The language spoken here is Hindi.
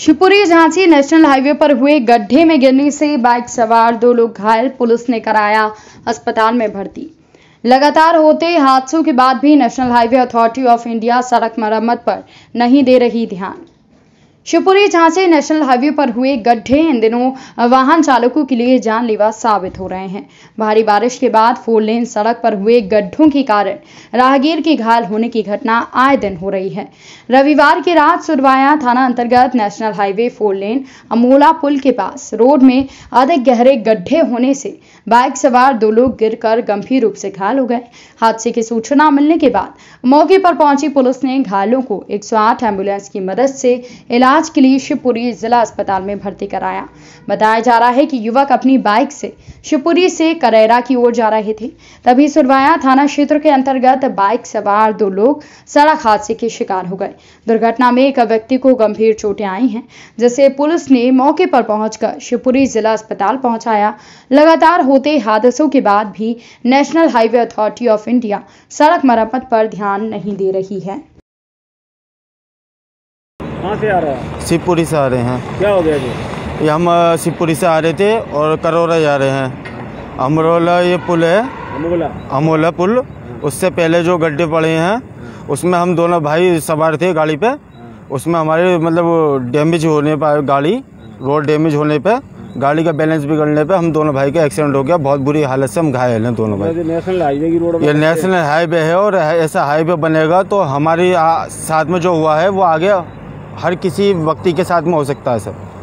शिवपुरी झांसी नेशनल हाईवे पर हुए गड्ढे में गिरने से बाइक सवार 2 लोग घायल, पुलिस ने कराया अस्पताल में भर्ती। लगातार होते हादसों के बाद भी national highway authority of India सड़क मरम्मत पर नहीं दे रही ध्यान। शिवपुरी झांसी नेशनल हाईवे पर हुए गड्ढे इन दिनों वाहन चालकों के लिए जानलेवा साबित हो रहे हैं। भारी बारिश के बाद 4 लेन सड़क पर हुए गड्ढों के कारण राहगीर के घायल होने की घटना आए दिन हो रही है। रविवार की रात सुरवाया थाना अंतर्गत नेशनल हाईवे 4 लेन अमोला पुल के पास रोड में अधिक गहरे गड्ढे होने से बाइक सवार 2 लोग गिरकर गंभीर रूप से घायल हो गए। हादसे की सूचना मिलने के बाद मौके पर पहुंची पुलिस ने घायलों को 108 एम्बुलेंस की मदद से इलाज के लिए शिवपुरी जिला अस्पताल में भर्ती कराया। बताया जा रहा है कि युवक अपनी बाइक से शिवपुरी से करेरा की ओर जा रहे थे, तभी सुरवाया थाना क्षेत्र के अंतर्गत बाइक सवार 2 लोग सड़क हादसे के शिकार हो गए। दुर्घटना में एक व्यक्ति को गंभीर चोटें आई हैं, जिसे पुलिस ने मौके पर पहुंचकर शिवपुरी जिला अस्पताल पहुंचाया। लगातार होते हादसों के बाद भी national highway authority of India सड़क मरम्मत पर ध्यान नहीं दे रही है। कहाँ से आ रहा है? शिवपुरी से आ रहे हैं। क्या हो गया जी? हम शिवपुरी से आ रहे थे और करेरा जा रहे हैं। अमरोला ये पुल है, अमोला पुल, उससे पहले जो गड्ढे पड़े हैं उसमें हम दोनों भाई सवार थे गाड़ी पे। उसमें हमारे मतलब डैमेज होने पर गाड़ी, रोड डैमेज होने पे, गाड़ी का बैलेंस बिगड़ने पे हम दोनों भाई का एक्सीडेंट हो गया। बहुत बुरी हालत से हम घायल हैं दोनों भाई। नेशनल हाईवे की रोड, ये नेशनल हाईवे है और ऐसा हाईवे बनेगा तो हमारे साथ में जो हुआ है वो आगे हर किसी व्यक्ति के साथ में हो सकता है सर।